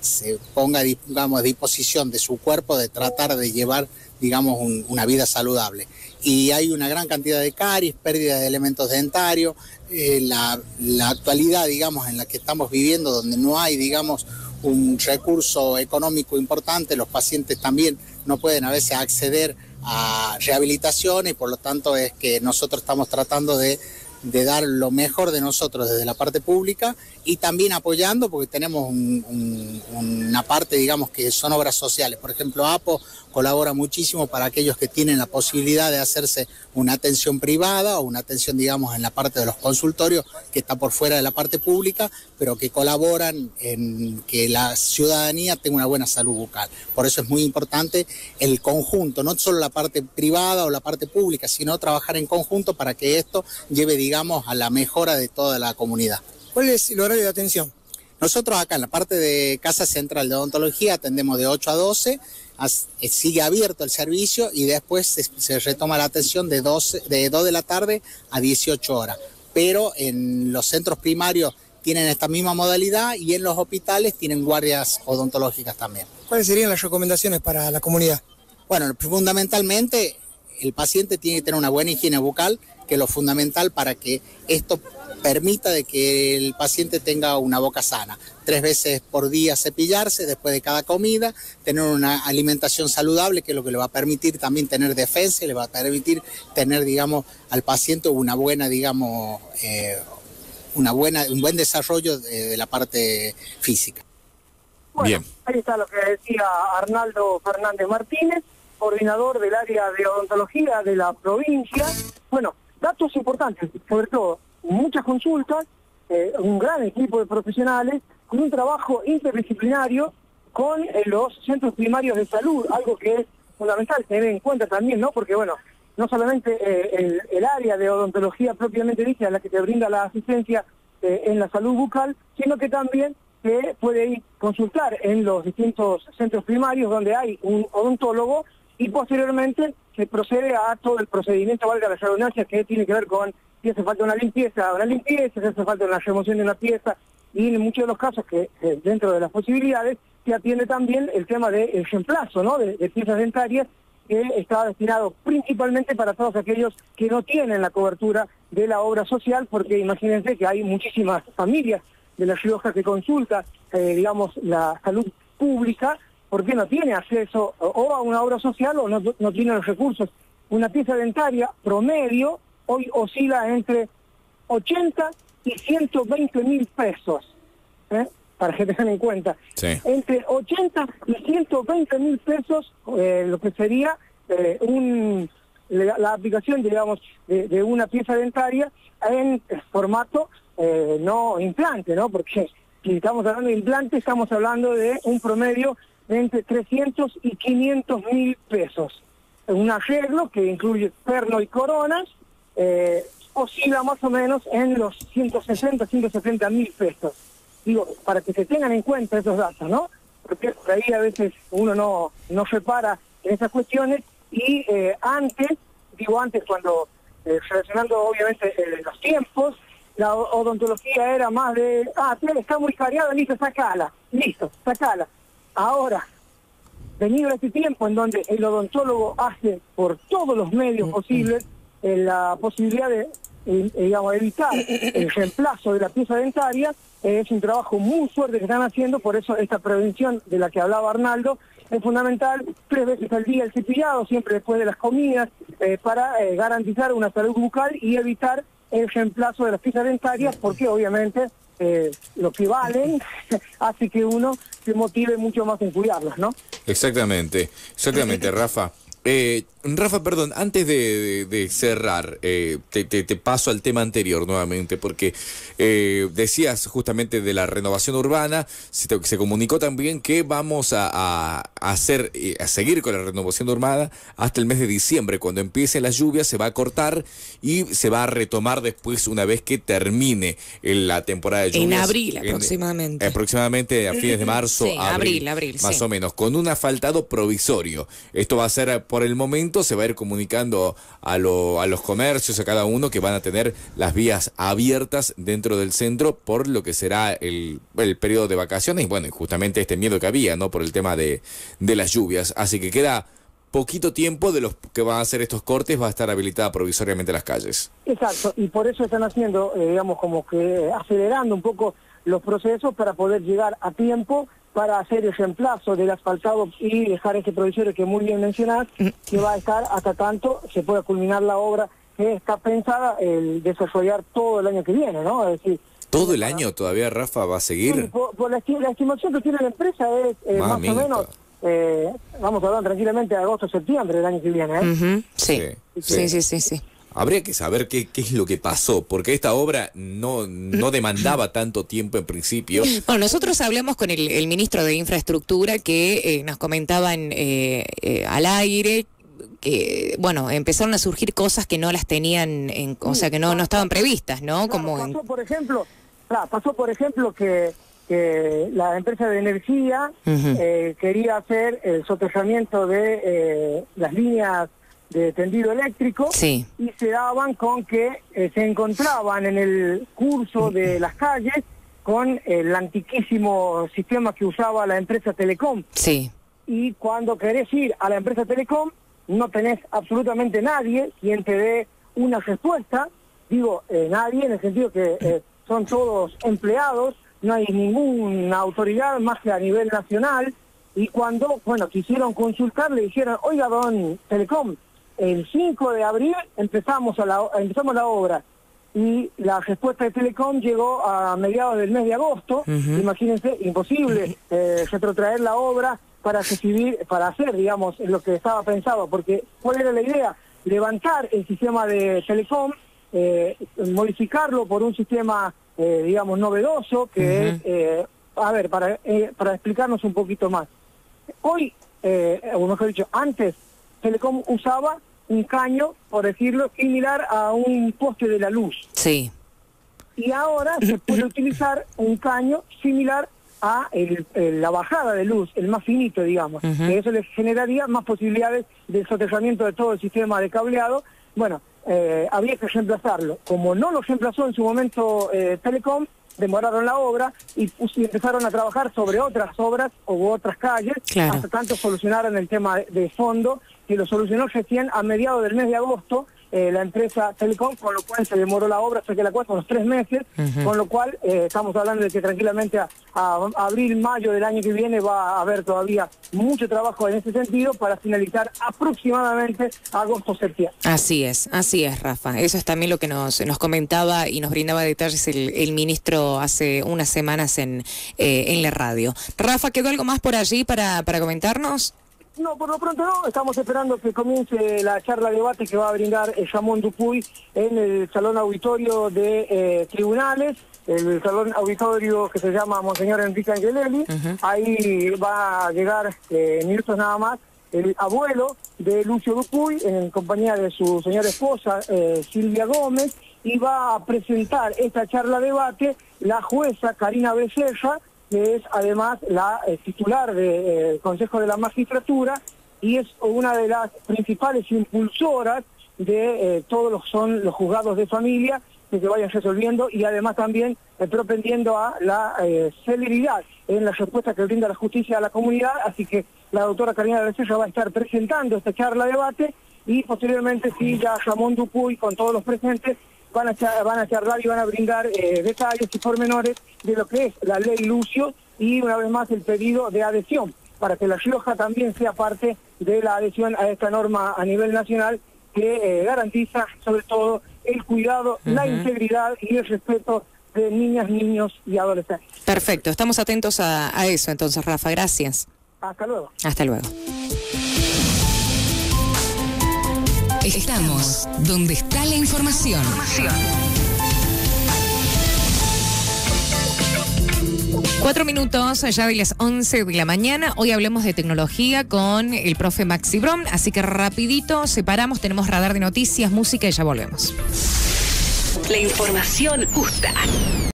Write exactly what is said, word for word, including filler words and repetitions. se ponga, digamos, a disposición de su cuerpo de tratar de llevar, digamos, un, una vida saludable. Y hay una gran cantidad de caries, pérdidas de elementos dentarios, eh, la, la actualidad, digamos, en la que estamos viviendo, donde no hay, digamos, un recurso económico importante, los pacientes también no pueden a veces acceder a rehabilitación y por lo tanto es que nosotros estamos tratando de, de dar lo mejor de nosotros desde la parte pública y también apoyando porque tenemos un, un, una parte, digamos, que son obras sociales. Por ejemplo, A P O colabora muchísimo para aquellos que tienen la posibilidad de hacerse una atención privada o una atención, digamos, en la parte de los consultorios que está por fuera de la parte pública, pero que colaboran en que la ciudadanía tenga una buena salud bucal. Por eso es muy importante el conjunto, no solo la parte privada o la parte pública, sino trabajar en conjunto para que esto lleve, digamos, a la mejora de toda la comunidad. ¿Cuál es el horario de atención? Nosotros acá en la parte de Casa Central de Odontología atendemos de ocho a doce, sigue abierto el servicio y después se, se retoma la atención de, doce, de dos de la tarde a dieciocho horas. Pero en los centros primarios tienen esta misma modalidad y en los hospitales tienen guardias odontológicas también. ¿Cuáles serían las recomendaciones para la comunidad? Bueno, fundamentalmente el paciente tiene que tener una buena higiene bucal, que es lo fundamental para que esto permita de que el paciente tenga una boca sana. Tres veces por día cepillarse después de cada comida, tener una alimentación saludable, que es lo que le va a permitir también tener defensa, y le va a permitir tener, digamos, al paciente una buena, digamos, eh, una buena, un buen desarrollo de, de la parte física. Bueno, bien. Ahí está lo que decía Arnaldo Fernández Martínez, coordinador del área de odontología de la provincia. Bueno, datos importantes, sobre todo muchas consultas, eh, un gran equipo de profesionales, con un trabajo interdisciplinario con eh, los centros primarios de salud, algo que es fundamental tener en cuenta también, ¿no? Porque, bueno, no solamente eh, el, el área de odontología propiamente dicha es la que te brinda la asistencia eh, en la salud bucal, sino que también se puede ir consultar en los distintos centros primarios donde hay un odontólogo y posteriormente se procede a todo el procedimiento, valga la redundancia, que tiene que ver con si hace falta una limpieza, una limpieza, si hace falta una remoción de una pieza, y en muchos de los casos que eh, dentro de las posibilidades se atiende también el tema del reemplazo, ¿no?, de, de piezas dentarias, que está destinado principalmente para todos aquellos que no tienen la cobertura de la obra social, porque imagínense que hay muchísimas familias de La Rioja que consulta, eh, digamos, la salud pública, porque no tiene acceso o a una obra social o no, no tiene los recursos. Una pieza dentaria promedio hoy oscila entre ochenta y ciento veinte mil pesos, ¿eh?, para que tengan en cuenta. Sí. Entre ochenta y ciento veinte mil pesos, eh, lo que sería eh, un, la, la aplicación, digamos, de, de una pieza dentaria en formato eh, no implante, ¿no? Porque si estamos hablando de implante, estamos hablando de un promedio de entre trescientos y quinientos mil pesos. Un arreglo que incluye perno y coronas, Eh, oscila más o menos en los ciento sesenta, ciento setenta mil pesos. Digo, para que se tengan en cuenta esos datos, ¿no? Porque por ahí a veces uno no, no repara en esas cuestiones y eh, antes, digo antes cuando, eh, relacionando obviamente eh, los tiempos, la odontología era más de, ah, está muy cariada, listo, sacala, listo, sacala. Ahora, venido a este tiempo en donde el odontólogo hace por todos los medios mm-hmm. posibles la posibilidad de, digamos, evitar el reemplazo de la pieza dentaria, es un trabajo muy fuerte que están haciendo, por eso esta prevención de la que hablaba Arnaldo es fundamental, tres veces al día el cepillado, siempre después de las comidas, eh, para eh, garantizar una salud bucal y evitar el reemplazo de las piezas dentarias, porque obviamente eh, lo que valen hace que uno se motive mucho más en cuidarlas, ¿no? Exactamente, exactamente, Rafa. Eh, Rafa, perdón, antes de, de, de cerrar, eh, te, te, te paso al tema anterior nuevamente, porque eh, decías justamente de la renovación urbana, se, te, se comunicó también que vamos a, a, hacer, a seguir con la renovación urbana hasta el mes de diciembre, cuando empiecen las lluvias se va a cortar y se va a retomar después una vez que termine la temporada de lluvias. En abril aproximadamente. En, aproximadamente a fines de marzo, sí, abril, abril, abril, más sí. o menos, con un asfaltado provisorio. Esto va a ser por el momento momento se va a ir comunicando a, lo, a los comercios, a cada uno, que van a tener las vías abiertas dentro del centro por lo que será el, el periodo de vacaciones, y bueno, justamente este miedo que había, ¿no?, por el tema de, de las lluvias. Así que queda poquito tiempo de los que van a hacer estos cortes, va a estar habilitada provisoriamente las calles. Exacto, y por eso están haciendo, eh, digamos, como que acelerando un poco los procesos para poder llegar a tiempo para hacer el reemplazo del asfaltado y dejar este provisorio que muy bien mencionás, que va a estar hasta tanto se pueda culminar la obra que está pensada el desarrollar todo el año que viene, ¿no? Es decir, ¿todo el año todavía, Rafa, va a seguir? Sí, por, por la, esti la estimación que tiene la empresa es eh, más o menos... Eh, vamos a hablar tranquilamente de agosto, septiembre del año que viene, ¿eh? Uh-huh. Sí. Sí. Sí, sí, sí, sí, sí. Habría que saber qué, qué es lo que pasó, porque esta obra no, no demandaba tanto tiempo en principio. Bueno, nosotros hablamos con el, el ministro de Infraestructura que eh, nos comentaban eh, eh, al aire que, bueno, empezaron a surgir cosas que no las tenían, en, o sea, que no, no estaban previstas, ¿no? Claro, como pasó, en... por ejemplo, claro, pasó, por ejemplo, que... que la empresa de energía uh-huh. eh, quería hacer el soterramiento de eh, las líneas de tendido eléctrico, sí, y se daban con que eh, se encontraban en el curso de las calles con el antiquísimo sistema que usaba la empresa Telecom. Sí. Y cuando querés ir a la empresa Telecom no tenés absolutamente nadie quien te dé una respuesta, digo, eh, nadie en el sentido que eh, son todos empleados, no hay ninguna autoridad más que a nivel nacional, y cuando, bueno, quisieron consultar, le dijeron, oiga, don Telecom, el cinco de abril empezamos, a la, empezamos la obra, y la respuesta de Telecom llegó a mediados del mes de agosto, uh-huh. Imagínense, imposible eh, retrotraer la obra para recibir, para hacer, digamos, lo que estaba pensado, porque ¿cuál era la idea? Levantar el sistema de Telecom, eh, modificarlo por un sistema... Eh, digamos, novedoso, que uh-huh. es, eh, a ver, para, eh, para explicarnos un poquito más. Hoy, eh, o mejor dicho, antes, Telecom usaba un caño, por decirlo, similar a un poste de la luz. Sí. Y ahora se puede utilizar un caño similar a el, el, la bajada de luz, el más finito, digamos. Uh-huh. Que eso les generaría más posibilidades de soterramiento de todo el sistema de cableado. Bueno, Eh, había que reemplazarlo. Como no lo reemplazó en su momento eh, Telecom, demoraron la obra y, y empezaron a trabajar sobre otras obras o otras calles, claro, hasta tanto solucionaron el tema de, de fondo, que lo solucionó recién a mediados del mes de agosto eh, la empresa Telecom, con lo cual se demoró la obra, hasta que la cuesta unos tres meses, uh-huh. Con lo cual eh, estamos hablando de que tranquilamente a, a, a abril, mayo del año que viene va a haber todavía mucho trabajo en ese sentido para finalizar aproximadamente agosto, septiembre. Así es, así es, Rafa. Eso es también lo que nos, nos comentaba y nos brindaba detalles el, el ministro hace unas semanas en, eh, en la radio. Rafa, ¿quedó algo más por allí para, para comentarnos? No, por lo pronto no, estamos esperando que comience la charla de debate que va a brindar eh, Ramón Dupuy en el salón auditorio de eh, tribunales, el salón auditorio que se llama Monseñor Enrique Angelelli. Uh-huh. Ahí va a llegar eh, en minutos nada más el abuelo de Lucio Dupuy en compañía de su señora esposa eh, Silvia Gómez, y va a presentar esta charla de debate la jueza Karina Becerra, que es además la eh, titular del eh, Consejo de la Magistratura y es una de las principales impulsoras de eh, todos los son los juzgados de familia, que se vayan resolviendo, y además también eh, propendiendo a la eh, celeridad en la respuesta que brinda la justicia a la comunidad. Así que la doctora Karina de la Sella va a estar presentando esta charla de debate, y posteriormente sí, ya Ramón Dupuy con todos los presentes van a, char, van a charlar y van a brindar eh, detalles y pormenores de lo que es la ley Lucio, y una vez más el pedido de adhesión para que La Rioja también sea parte de la adhesión a esta norma a nivel nacional, que eh, garantiza sobre todo el cuidado, uh-huh, la integridad y el respeto de niñas, niños y adolescentes. Perfecto, estamos atentos a, a eso entonces, Rafa, gracias. Hasta luego. Hasta luego. Estamos donde está la información. Cuatro minutos ya de las once de la mañana. Hoy hablemos de tecnología con el profe Maxi Brom. Así que rapidito separamos, tenemos radar de noticias, música y ya volvemos. La información justa.